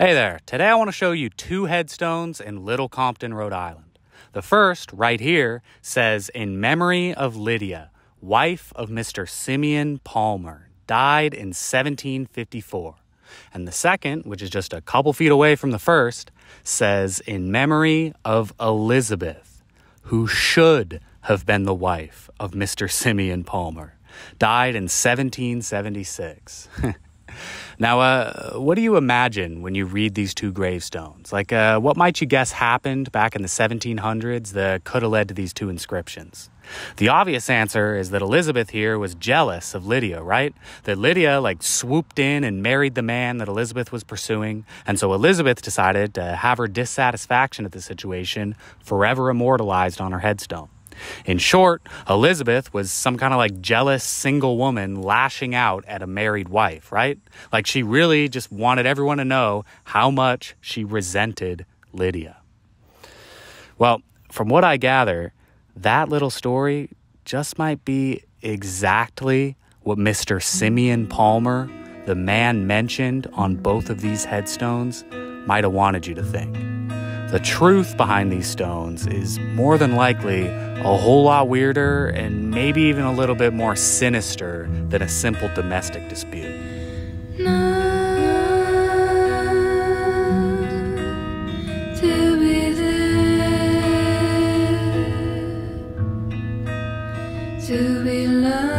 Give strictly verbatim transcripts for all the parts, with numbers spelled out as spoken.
Hey there, today I want to show you two headstones in Little Compton, Rhode Island. The first, right here, says, "In memory of Lydia, wife of Mister Simeon Palmer, died in seventeen fifty-four. And the second, which is just a couple feet away from the first, says, "In memory of Elizabeth, who should have been the wife of Mister Simeon Palmer, died in seventeen seventy-six. Now, uh, what do you imagine when you read these two gravestones? Like, uh, what might you guess happened back in the seventeen hundreds that could have led to these two inscriptions? The obvious answer is that Elizabeth here was jealous of Lydia, right? That Lydia, like, swooped in and married the man that Elizabeth was pursuing. And so Elizabeth decided to have her dissatisfaction at the situation forever immortalized on her headstone. In short, Elizabeth was some kind of like jealous single woman lashing out at a married wife, right? Like she really just wanted everyone to know how much she resented Lydia. Well, from what I gather, that little story just might be exactly what Mister Simeon Palmer, the man mentioned on both of these headstones, might have wanted you to think. The truth behind these stones is more than likely a whole lot weirder and maybe even a little bit more sinister than a simple domestic dispute. Not to be there, to be loved.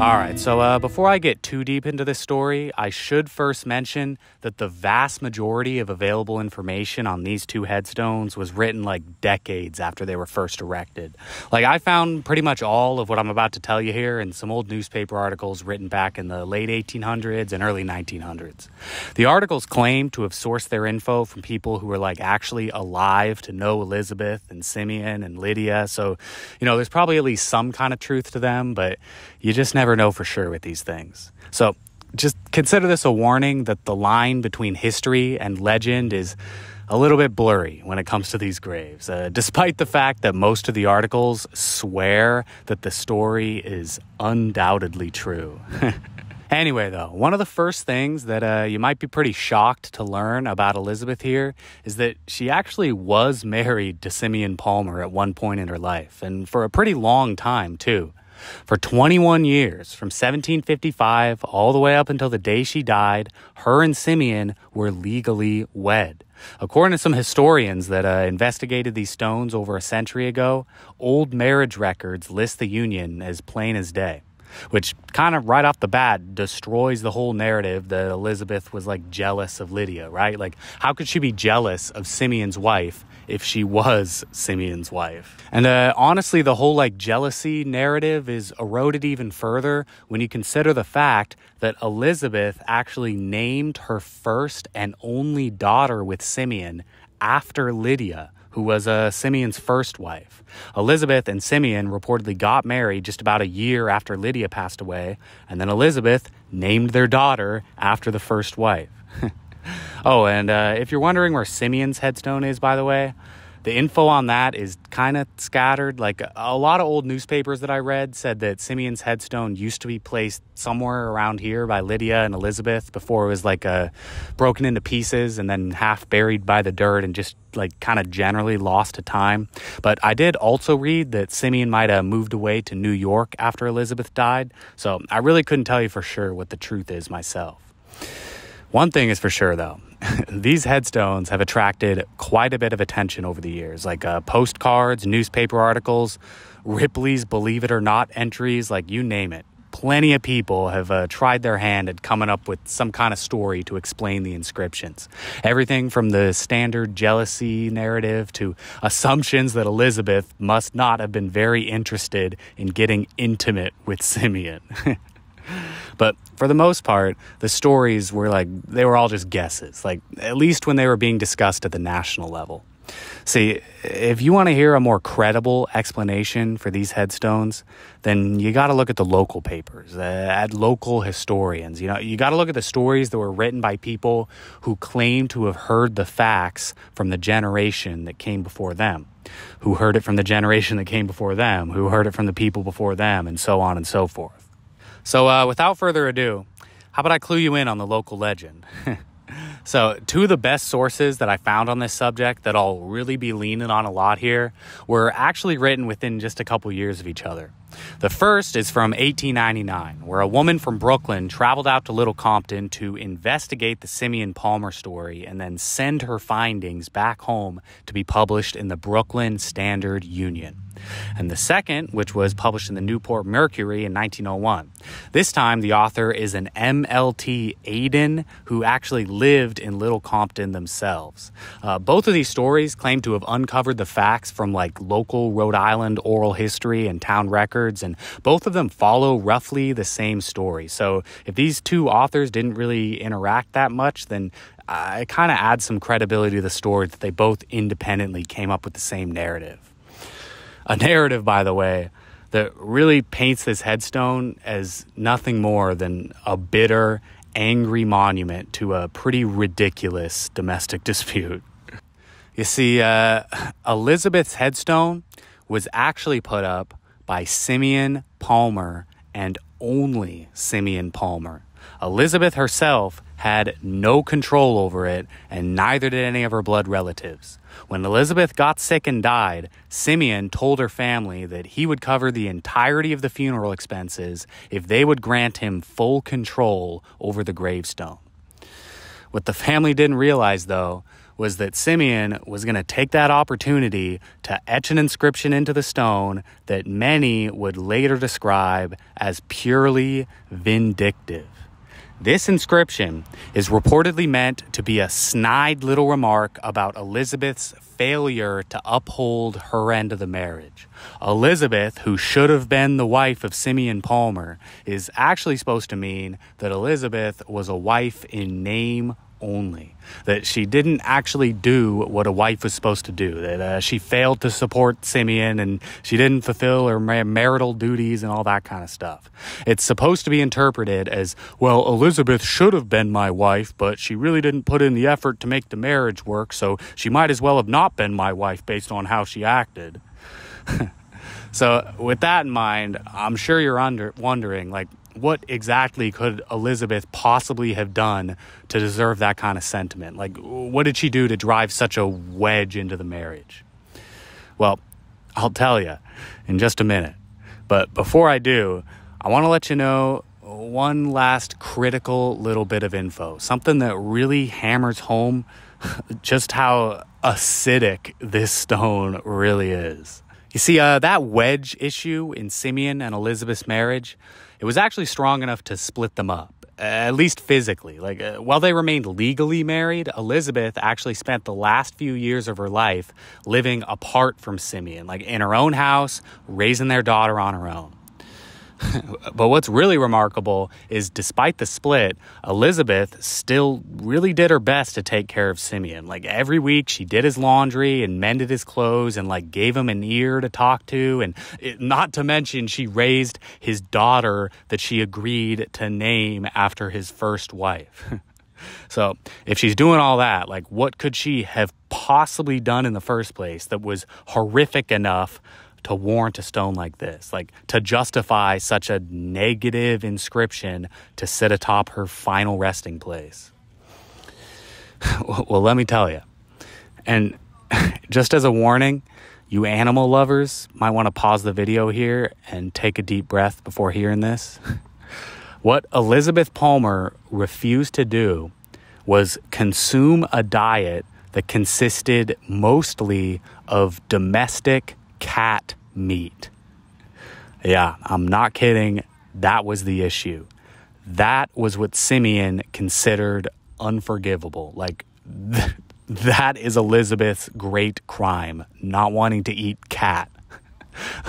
All right, so uh, before I get too deep into this story, I should first mention that the vast majority of available information on these two headstones was written like decades after they were first erected. Like I found pretty much all of what I'm about to tell you here in some old newspaper articles written back in the late eighteen hundreds and early nineteen hundreds. The articles claim to have sourced their info from people who were like actually alive to know Elizabeth and Simeon and Lydia. So, you know, there's probably at least some kind of truth to them, but you just never know for sure with these things. So just consider this a warning that the line between history and legend is a little bit blurry when it comes to these graves, uh, despite the fact that most of the articles swear that the story is undoubtedly true. Anyway, though, one of the first things that uh, you might be pretty shocked to learn about Elizabeth here is that she actually was married to Simeon Palmer at one point in her life, and for a pretty long time, too. For twenty-one years, from seventeen fifty-five all the way up until the day she died, her and Simeon were legally wed. According to some historians that uh, investigated these stones over a century ago, old marriage records list the union as plain as day, which kind of right off the bat destroys the whole narrative that Elizabeth was like jealous of Lydia, right? Like, how could she be jealous of Simeon's wife if she was Simeon's wife? And uh, honestly, the whole like jealousy narrative is eroded even further when you consider the fact that Elizabeth actually named her first and only daughter with Simeon after Lydia, who was uh, Simeon's first wife. Elizabeth and Simeon reportedly got married just about a year after Lydia passed away, and then Elizabeth named their daughter after the first wife. Oh, and uh, if you're wondering where Simeon's headstone is, by the way, the info on that is kind of scattered. Like a lot of old newspapers that I read said that Simeon's headstone used to be placed somewhere around here by Lydia and Elizabeth before it was like uh, broken into pieces and then half buried by the dirt and just like kind of generally lost to time. But I did also read that Simeon might have moved away to New York after Elizabeth died. So I really couldn't tell you for sure what the truth is myself. One thing is for sure, though. These headstones have attracted quite a bit of attention over the years, like uh, postcards, newspaper articles, Ripley's Believe It or Not entries, like you name it. Plenty of people have uh, tried their hand at coming up with some kind of story to explain the inscriptions. Everything from the standard jealousy narrative to assumptions that Elizabeth must not have been very interested in getting intimate with Simeon. But for the most part, the stories were like, they were all just guesses, like at least when they were being discussed at the national level. See, if you want to hear a more credible explanation for these headstones, then you got to look at the local papers, uh, at local historians. You know, you got to look at the stories that were written by people who claim to have heard the facts from the generation that came before them, who heard it from the generation that came before them, who heard it from the people before them, and so on and so forth. So uh, without further ado, how about I clue you in on the local legend? So two of the best sources that I found on this subject that I'll really be leaning on a lot here were actually written within just a couple years of each other. The first is from eighteen ninety-nine, where a woman from Brooklyn traveled out to Little Compton to investigate the Simeon Palmer story and then send her findings back home to be published in the Brooklyn Standard Union. And the second, which was published in the Newport Mercury in nineteen oh one. This time, the author is an M L T Aiden who actually lived in Little Compton themselves. Uh, both of these stories claim to have uncovered the facts from like local Rhode Island oral history and town records, and both of them follow roughly the same story. So if these two authors didn't really interact that much, then uh, it kind of adds some credibility to the story that they both independently came up with the same narrative. A narrative, by the way, that really paints this headstone as nothing more than a bitter, angry monument to a pretty ridiculous domestic dispute. You see, uh, Elizabeth's headstone was actually put up by Simeon Palmer and only Simeon Palmer. Elizabeth herself had no control over it, and neither did any of her blood relatives. When Elizabeth got sick and died, Simeon told her family that he would cover the entirety of the funeral expenses if they would grant him full control over the gravestone. What the family didn't realize, though, was that Simeon was going to take that opportunity to etch an inscription into the stone that many would later describe as purely vindictive. This inscription is reportedly meant to be a snide little remark about Elizabeth's failure to uphold her end of the marriage. Elizabeth, who should have been the wife of Simeon Palmer, is actually supposed to mean that Elizabeth was a wife in name only, that she didn't actually do what a wife was supposed to do, that uh, she failed to support Simeon and she didn't fulfill her mar marital duties and all that kind of stuff. It's supposed to be interpreted as, well, Elizabeth should have been my wife, but she really didn't put in the effort to make the marriage work, so she might as well have not been my wife based on how she acted. So with that in mind, I'm sure you're under wondering, like, what exactly could Elizabeth possibly have done to deserve that kind of sentiment? Like, what did she do to drive such a wedge into the marriage? Well, I'll tell you in just a minute. But before I do, I want to let you know one last critical little bit of info, something that really hammers home just how acidic this stone really is. You see, uh, that wedge issue in Simeon and Elizabeth's marriage, it was actually strong enough to split them up, at least physically. Like, uh, while they remained legally married, Elizabeth actually spent the last few years of her life living apart from Simeon, like in her own house, raising their daughter on her own. But what's really remarkable is despite the split, Elizabeth still really did her best to take care of Simeon. Like every week she did his laundry and mended his clothes and like gave him an ear to talk to. And it, not to mention she raised his daughter that she agreed to name after his first wife. So if she's doing all that, like what could she have possibly done in the first place that was horrific enough to warrant a stone like this, like to justify such a negative inscription to sit atop her final resting place? Well, let me tell you. And just as a warning, you animal lovers might want to pause the video here and take a deep breath before hearing this. What Elizabeth Palmer refused to do was consume a diet that consisted mostly of domestic cat meat. Yeah, I'm not kidding. That was the issue. That was what Simeon considered unforgivable. Like, th that is Elizabeth's great crime, not wanting to eat cat.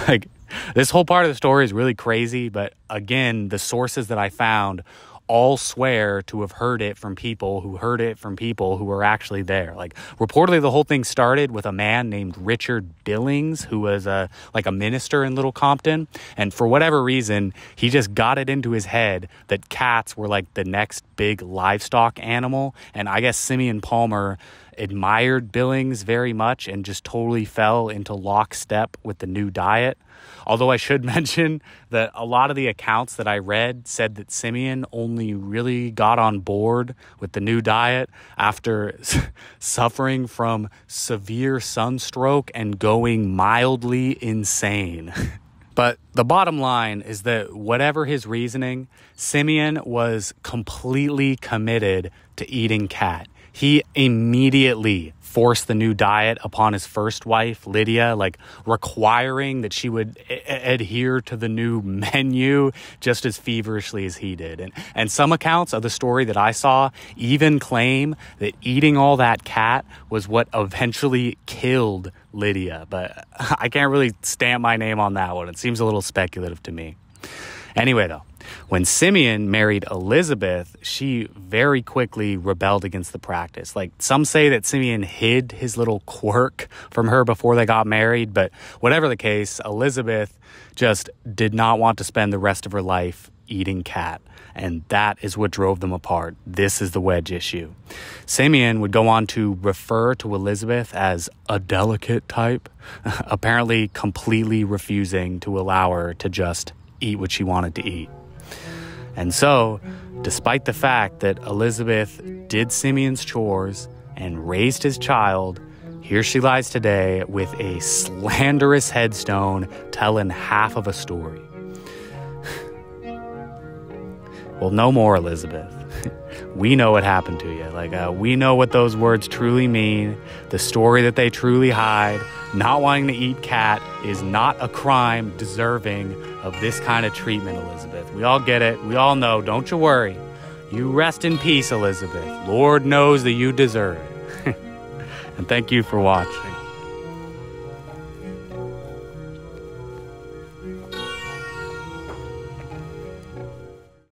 Like, this whole part of the story is really crazy, but again, the sources that I found all swear to have heard it from people who heard it from people who were actually there. Like, reportedly, the whole thing started with a man named Richard Billings, who was a, like a minister in Little Compton. And for whatever reason, he just got it into his head that cats were like the next big livestock animal. And I guess Simeon Palmer admired Billings very much and just totally fell into lockstep with the new diet. Although I should mention that a lot of the accounts that I read said that Simeon only really got on board with the new diet after suffering from severe sunstroke and going mildly insane. But the bottom line is that whatever his reasoning, Simeon was completely committed to eating cat. He immediately forced the new diet upon his first wife, Lydia, like requiring that she would a- adhere to the new menu just as feverishly as he did. And, and some accounts of the story that I saw even claim that eating all that cat was what eventually killed Lydia. But I can't really stamp my name on that one. It seems a little speculative to me. Anyway, though, when Simeon married Elizabeth, she very quickly rebelled against the practice. Like, some say that Simeon hid his little quirk from her before they got married, but whatever the case, Elizabeth just did not want to spend the rest of her life eating cat, and that is what drove them apart. This is the wedge issue. Simeon would go on to refer to Elizabeth as a delicate type, apparently completely refusing to allow her to just eat what she wanted to eat. And so, despite the fact that Elizabeth did Simeon's chores and raised his child, here she lies today with a slanderous headstone telling half of a story. Well, no more, Elizabeth. We know what happened to you. Like, uh, we know what those words truly mean, the story that they truly hide. Not wanting to eat cat is not a crime deserving of this kind of treatment, Elizabeth. We all get it. We all know. Don't you worry. You rest in peace, Elizabeth. Lord knows that you deserve it. And thank you for watching.